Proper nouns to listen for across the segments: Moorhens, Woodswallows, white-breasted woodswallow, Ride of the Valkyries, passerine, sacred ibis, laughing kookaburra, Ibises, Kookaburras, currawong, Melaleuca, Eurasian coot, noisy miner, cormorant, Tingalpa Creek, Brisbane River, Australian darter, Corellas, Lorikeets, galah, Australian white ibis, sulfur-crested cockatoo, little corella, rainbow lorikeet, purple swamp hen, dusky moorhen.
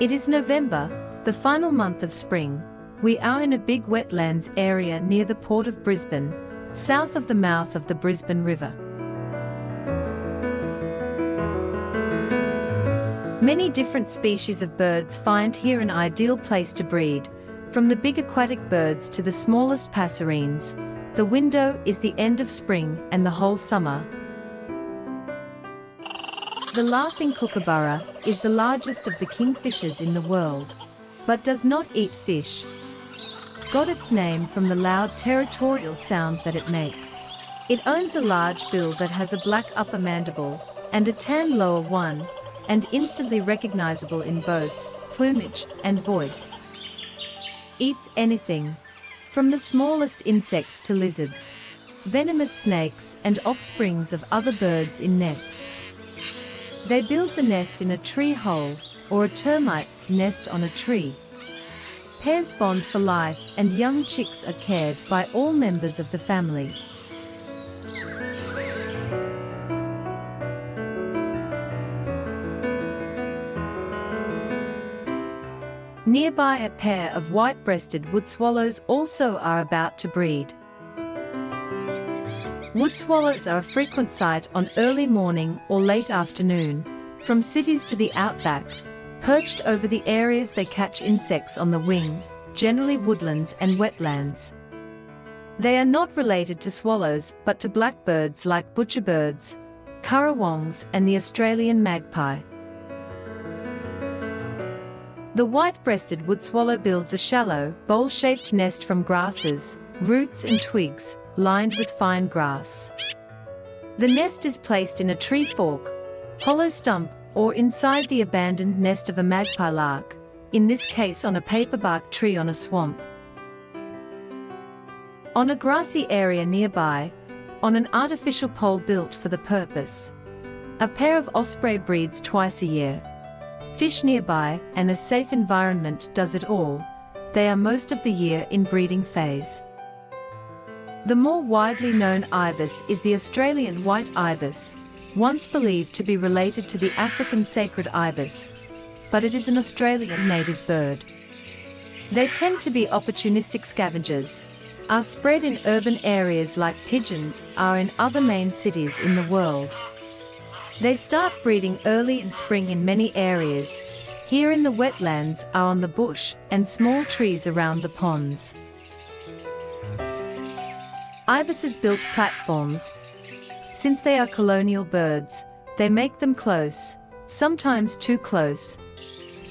It is November, the final month of spring. We are in a big wetlands area near the port of Brisbane, south of the mouth of the Brisbane River. Many different species of birds find here an ideal place to breed, from the big aquatic birds to the smallest passerines. The window is the end of spring and the whole summer. The laughing kookaburra is the largest of the kingfishers in the world, but does not eat fish. Got its name from the loud territorial sound that it makes. It owns a large bill that has a black upper mandible and a tan lower one, and instantly recognizable in both plumage and voice. Eats anything, from the smallest insects to lizards, venomous snakes and offsprings of other birds in nests. They build the nest in a tree hole or a termite's nest on a tree. Pairs bond for life and young chicks are cared by all members of the family. Nearby, a pair of white-breasted woodswallows also are about to breed. Woodswallows are a frequent sight on early morning or late afternoon, from cities to the outback, perched over the areas they catch insects on the wing, generally woodlands and wetlands. They are not related to swallows but to blackbirds like butcherbirds, currawongs and the Australian magpie. The white-breasted woodswallow builds a shallow, bowl-shaped nest from grasses, roots and twigs, lined with fine grass. The nest is placed in a tree fork, hollow stump, or inside the abandoned nest of a magpie lark, in this case on a paperbark tree on a swamp. On a grassy area nearby, on an artificial pole built for the purpose, a pair of osprey breeds twice a year. Fish nearby and a safe environment does it all. They are most of the year in breeding phase. The more widely known ibis is the Australian white ibis, once believed to be related to the African sacred ibis, but it is an Australian native bird. They tend to be opportunistic scavengers, are spread in urban areas like pigeons are in other main cities in the world. They start breeding early in spring in many areas. Here in the wetlands are on the bush and small trees around the ponds. Ibises build platforms. Since they are colonial birds, they make them close, sometimes too close.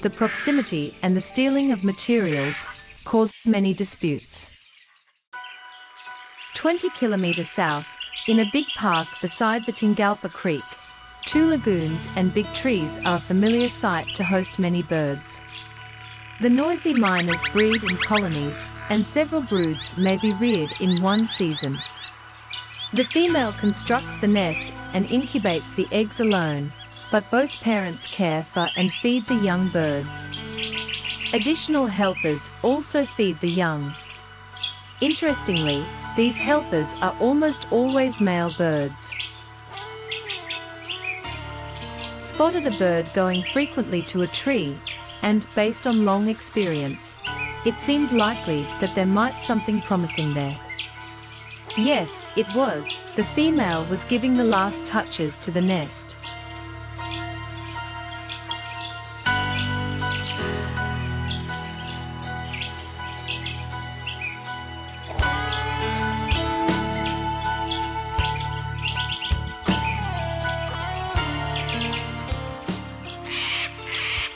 The proximity and the stealing of materials caused many disputes. 20 kilometers south, in a big park beside the Tingalpa Creek, two lagoons and big trees are a familiar sight to host many birds. The noisy miners breed in colonies, and several broods may be reared in one season. The female constructs the nest and incubates the eggs alone, but both parents care for and feed the young birds. Additional helpers also feed the young. Interestingly, these helpers are almost always male birds. Spotted a bird going frequently to a tree, and, based on long experience, it seemed likely that there might something promising there. Yes, it was. The female was giving the last touches to the nest.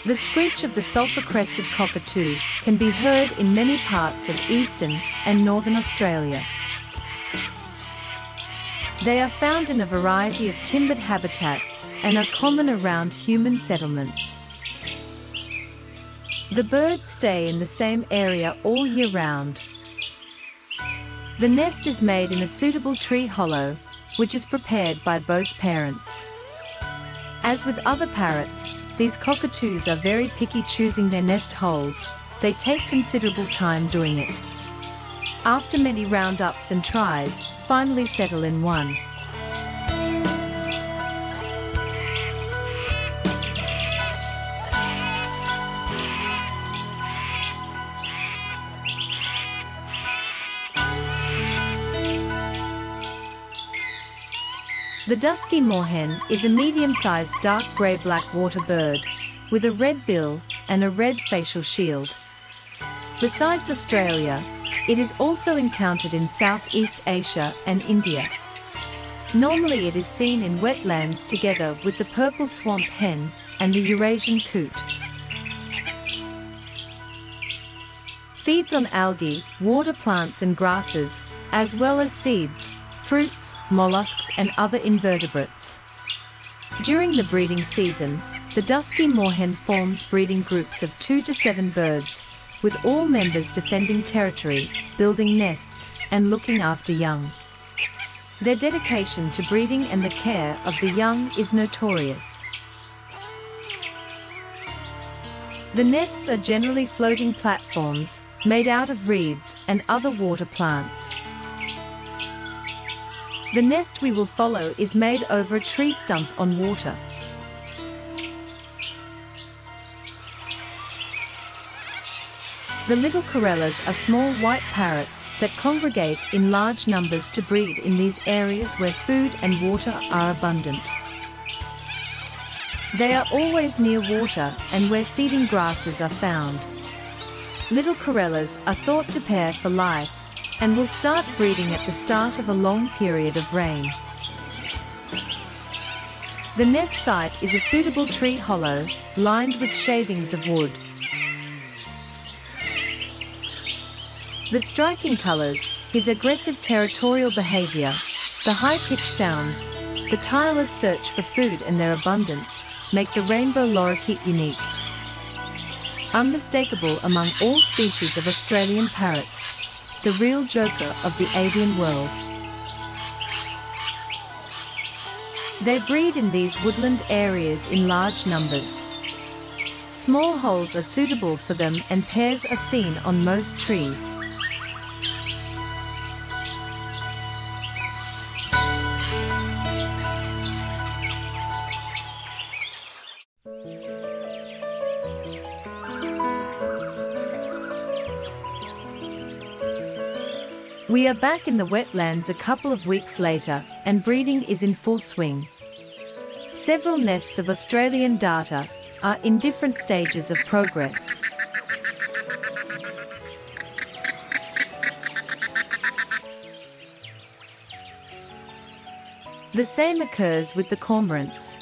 The screech of the sulfur-crested cockatoo can be heard in many parts of eastern and northern Australia. They are found in a variety of timbered habitats and are common around human settlements. The birds stay in the same area all year round. The nest is made in a suitable tree hollow, which is prepared by both parents. As with other parrots, these cockatoos are very picky choosing their nest holes. They take considerable time doing it. After many roundups and tries, finally settle in one. The dusky moorhen is a medium-sized dark grey-black water bird, with a red bill and a red facial shield. Besides Australia, it is also encountered in Southeast Asia and India. Normally it is seen in wetlands together with the purple swamp hen and the Eurasian coot. Feeds on algae, water plants and grasses, as well as seeds, fruits, mollusks and other invertebrates. During the breeding season, the dusky moorhen forms breeding groups of 2 to 7 birds, with all members defending territory, building nests, and looking after young. Their dedication to breeding and the care of the young is notorious. The nests are generally floating platforms, made out of reeds and other water plants. The nest we will follow is made over a tree stump on water. The little corellas are small white parrots that congregate in large numbers to breed in these areas where food and water are abundant. They are always near water and where seeding grasses are found. Little corellas are thought to pair for life, and will start breeding at the start of a long period of rain. The nest site is a suitable tree hollow, lined with shavings of wood. The striking colours, his aggressive territorial behaviour, the high-pitched sounds, the tireless search for food and their abundance, make the rainbow lorikeet unique. Unmistakable among all species of Australian parrots, the real joker of the avian world. They breed in these woodland areas in large numbers. Small holes are suitable for them and pairs are seen on most trees. We are back in the wetlands a couple of weeks later, and breeding is in full swing. Several nests of Australian darter are in different stages of progress. The same occurs with the cormorants.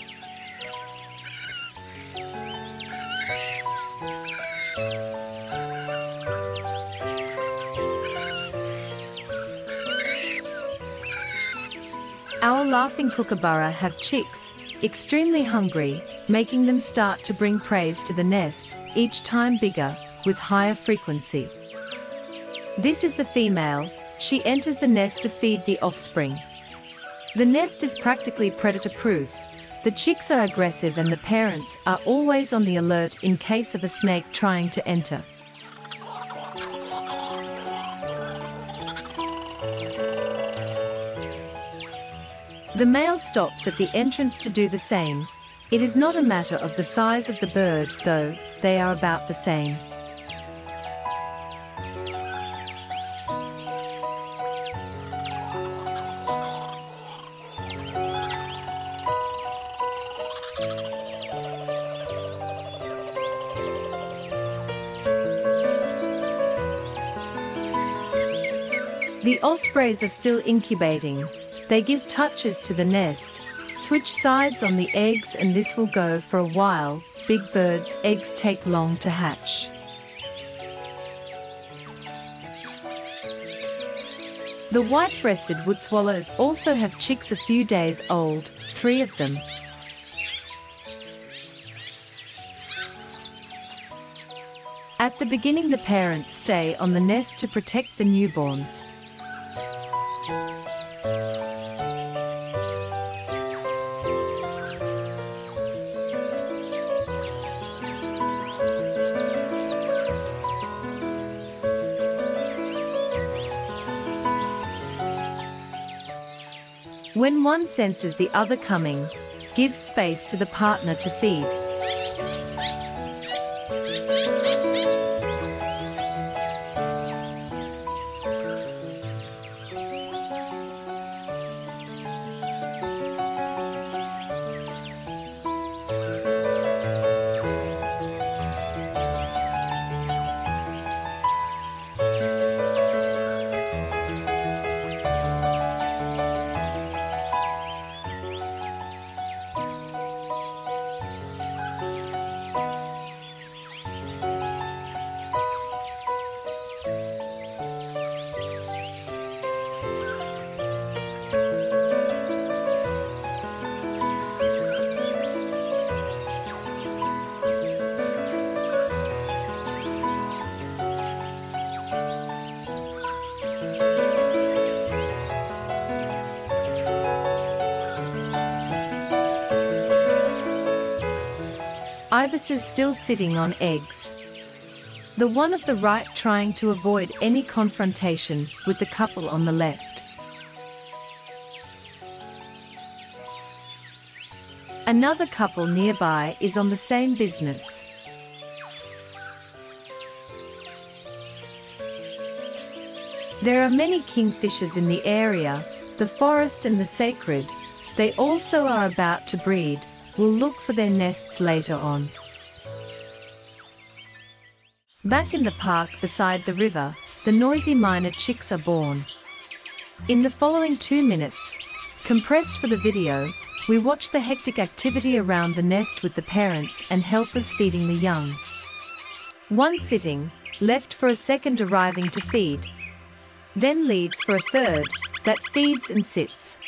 Our laughing kookaburra have chicks, extremely hungry, making them start to bring preys to the nest, each time bigger, with higher frequency. This is the female. She enters the nest to feed the offspring. The nest is practically predator-proof. The chicks are aggressive and the parents are always on the alert in case of a snake trying to enter. The male stops at the entrance to do the same. It is not a matter of the size of the bird, though, they are about the same. The ospreys are still incubating. They give touches to the nest, switch sides on the eggs, and this will go for a while. Big birds' eggs take long to hatch. The white-breasted woodswallows also have chicks a few days old, 3 of them. At the beginning, the parents stay on the nest to protect the newborns. When one senses the other coming, give space to the partner to feed. ibises still sitting on eggs. The one of the right trying to avoid any confrontation with the couple on the left. Another couple nearby is on the same business. There are many kingfishers in the area, the forest and the sacred. They also are about to breed. We'll look for their nests later on. Back in the park beside the river, the noisy miner chicks are born. In the following 2 minutes, compressed for the video, we watch the hectic activity around the nest with the parents and helpers feeding the young. One sitting, left for a second arriving to feed, then leaves for a third, that feeds and sits.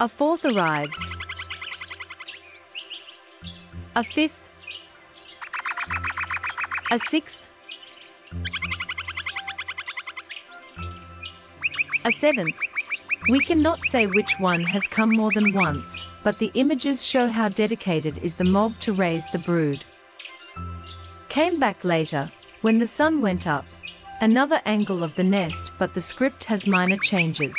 A fourth arrives, a fifth, a sixth, a seventh. We cannot say which one has come more than once, but the images show how dedicated is the mob to raise the brood. Came back later, when the sun went up, another angle of the nest, but the script has minor changes.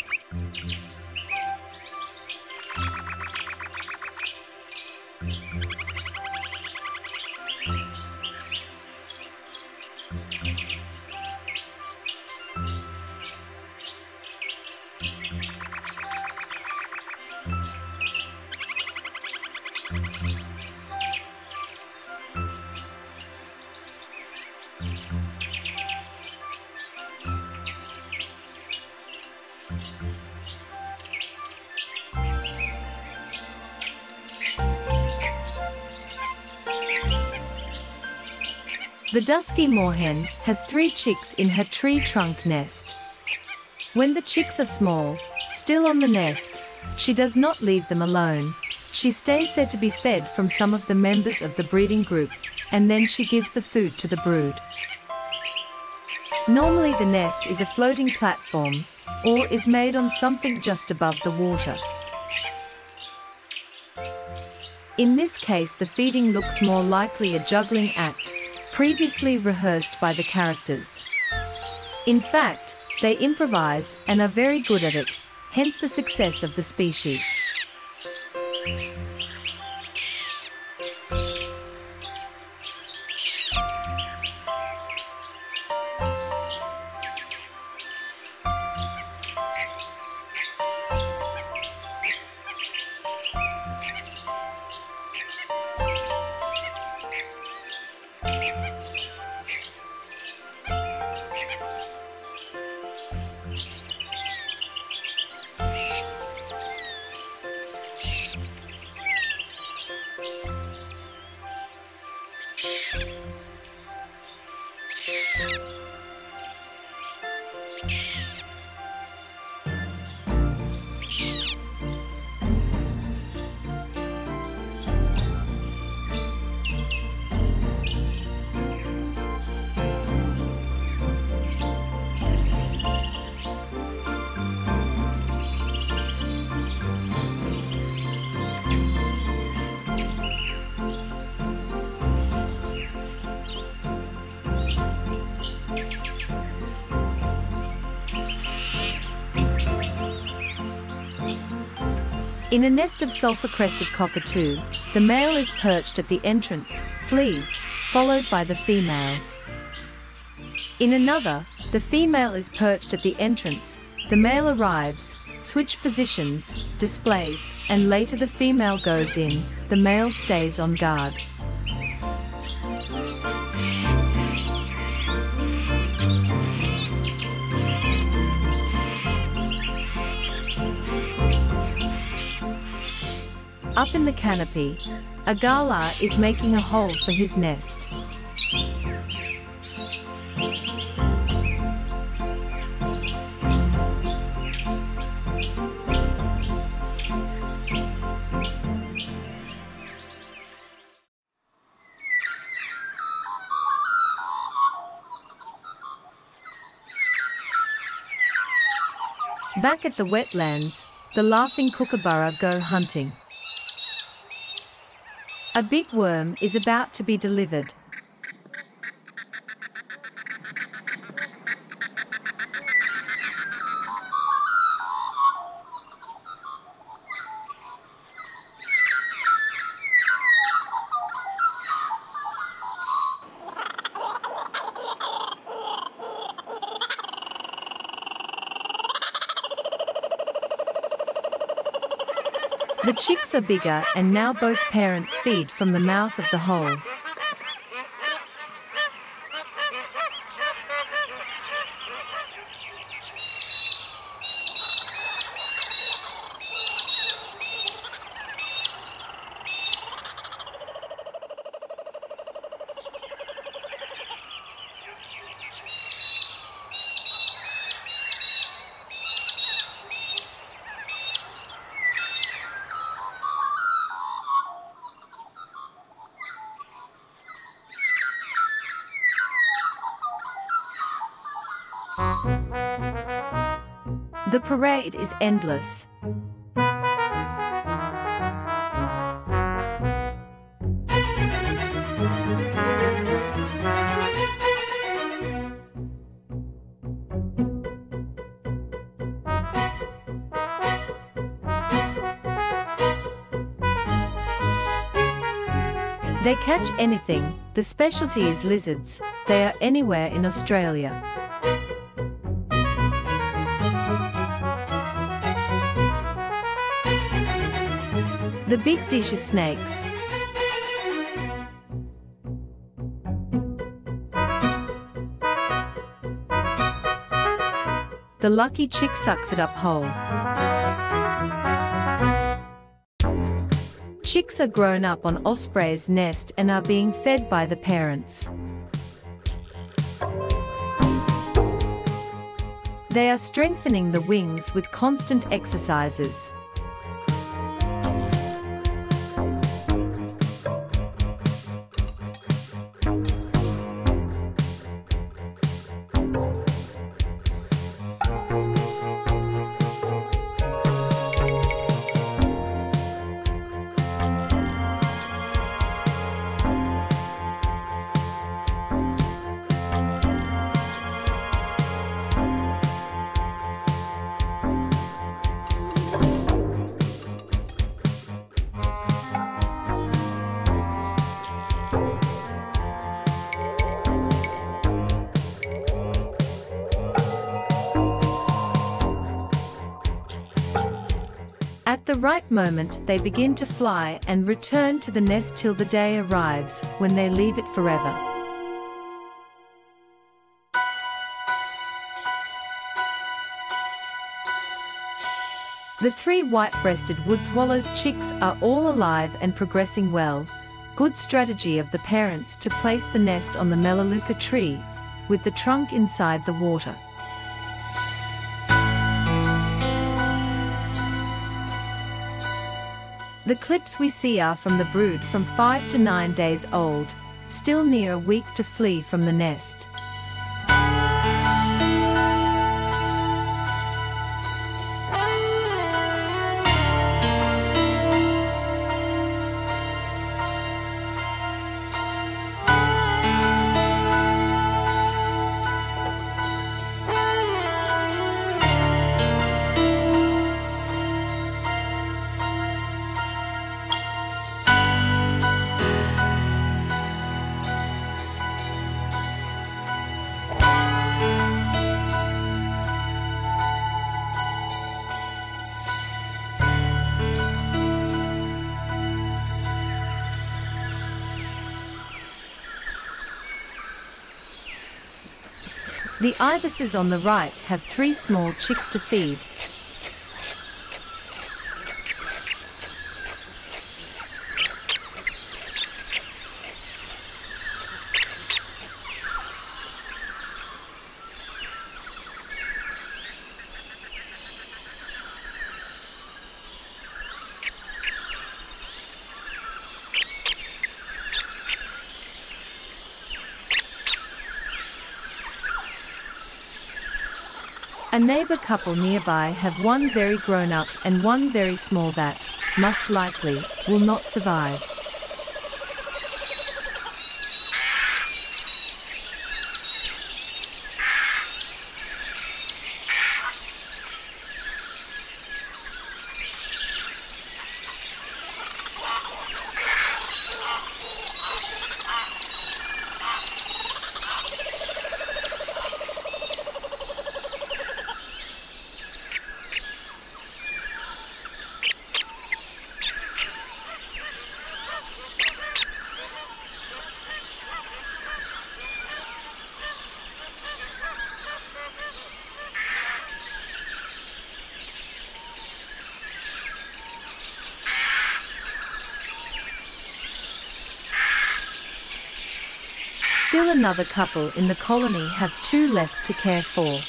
The dusky moorhen has 3 chicks in her tree trunk nest. When the chicks are small, still on the nest, she does not leave them alone. She stays there to be fed from some of the members of the breeding group, and then she gives the food to the brood. Normally the nest is a floating platform, or is made on something just above the water. In this case, the feeding looks more likely a juggling act, previously rehearsed by the characters. In fact, they improvise and are very good at it, hence the success of the species. In a nest of sulfur-crested cockatoo, the male is perched at the entrance, flees, followed by the female. In another, the female is perched at the entrance, the male arrives, switch positions, displays, and later the female goes in, the male stays on guard. Up in the canopy, a galah is making a hole for his nest. Back at the wetlands, The laughing kookaburra go hunting. A big worm is about to be delivered. The chicks are bigger and now both parents feed from the mouth of the hole. The parade is endless. They catch anything. The specialty is lizards. They are anywhere in Australia. The big dish is snakes. The lucky chick sucks it up whole. Chicks are grown up on osprey's nest and are being fed by the parents. They are strengthening the wings with constant exercises. At the right moment, they begin to fly and return to the nest till the day arrives, when they leave it forever. The three white-breasted woodswallow's chicks are all alive and progressing well. Good strategy of the parents to place the nest on the Melaleuca tree, with the trunk inside the water. The clips we see are from the brood from 5 to 9 days old, still near a week to flee from the nest. The ibises on the right have 3 small chicks to feed. A neighbour couple nearby have one very grown up and one very small that, most likely, will not survive. Still another couple in the colony have two left to care for.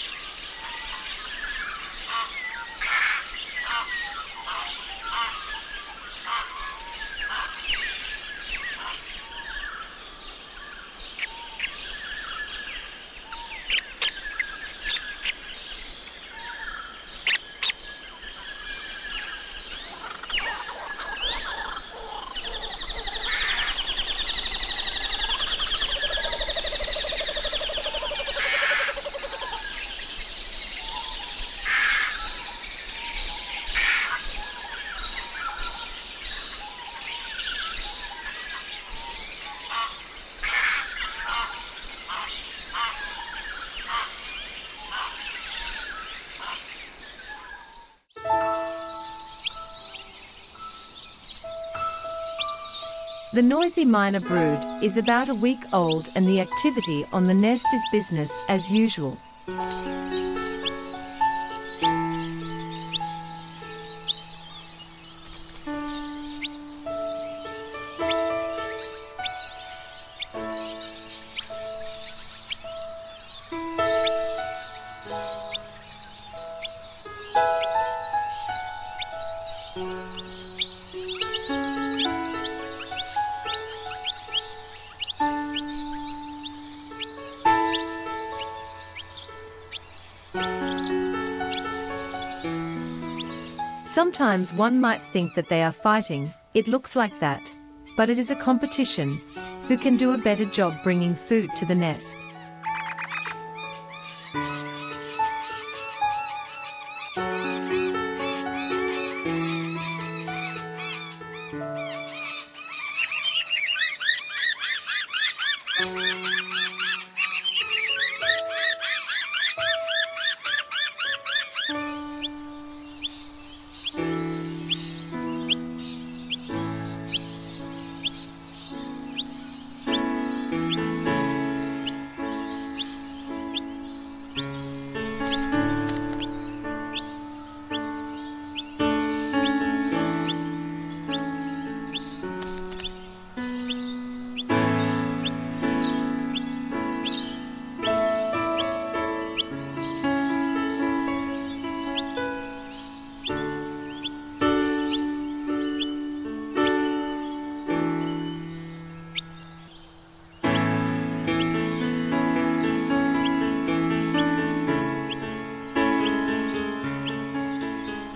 The noisy miner brood is about a week old and the activity on the nest is business as usual. Sometimes one might think that they are fighting, it looks like that, but it is a competition, who can do a better job bringing food to the nest.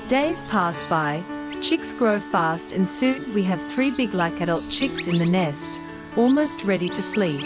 Days pass by, chicks grow fast and soon we have three big like adult chicks in the nest, almost ready to flee.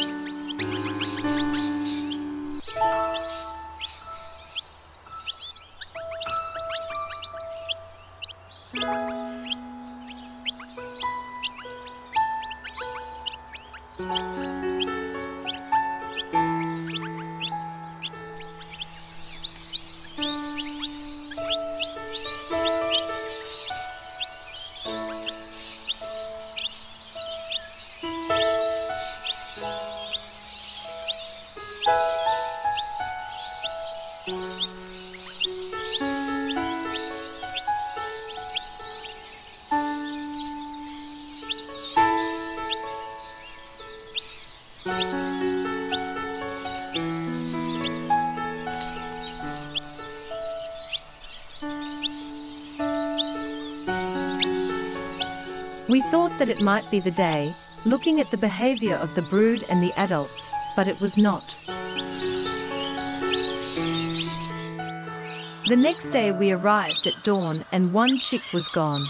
We thought that it might be the day, looking at the behavior of the brood and the adults, but it was not. The next day we arrived at dawn and one chick was gone.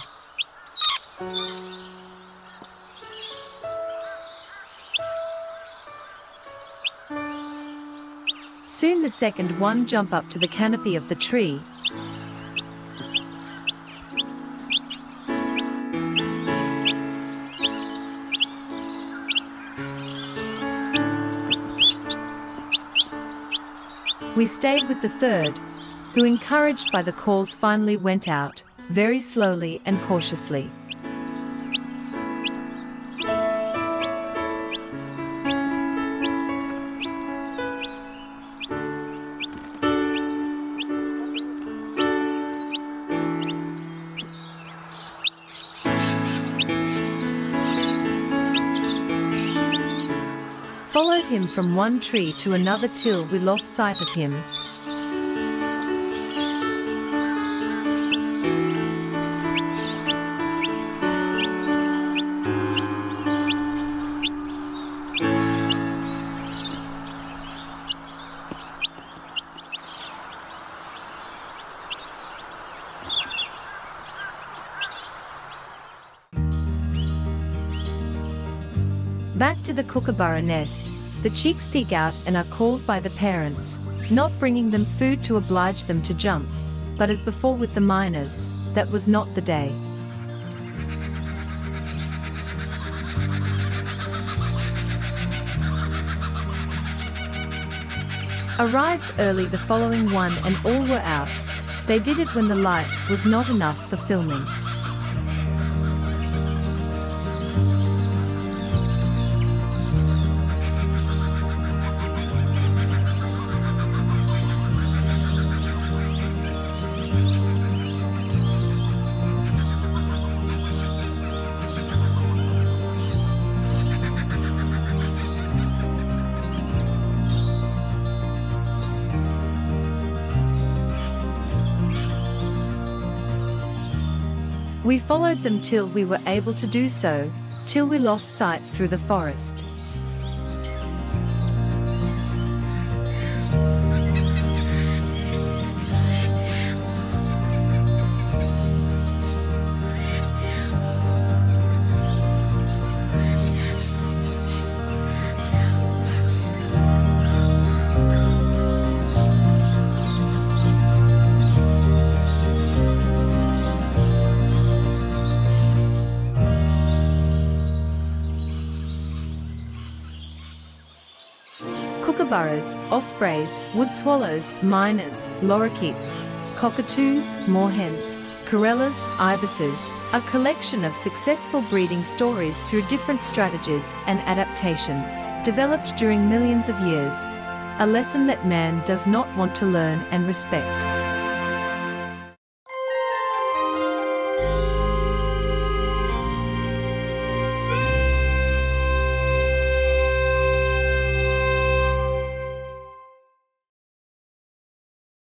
Soon the second one jumped up to the canopy of the tree. We stayed with the third, who, encouraged by the calls, finally went out, very slowly and cautiously. Followed him from one tree to another till we lost sight of him. Back to the kookaburra nest, the chicks peek out and are called by the parents, not bringing them food to oblige them to jump, but as before with the miners, that was not the day. Arrived early the following one and all were out. They did it when the light was not enough for filming. We followed them till we were able to do so, till we lost sight through the forest. Kookaburras, ospreys, wood swallows, miners, lorikeets, cockatoos, moorhens, corellas, ibises, a collection of successful breeding stories through different strategies and adaptations developed during millions of years, a lesson that man does not want to learn and respect.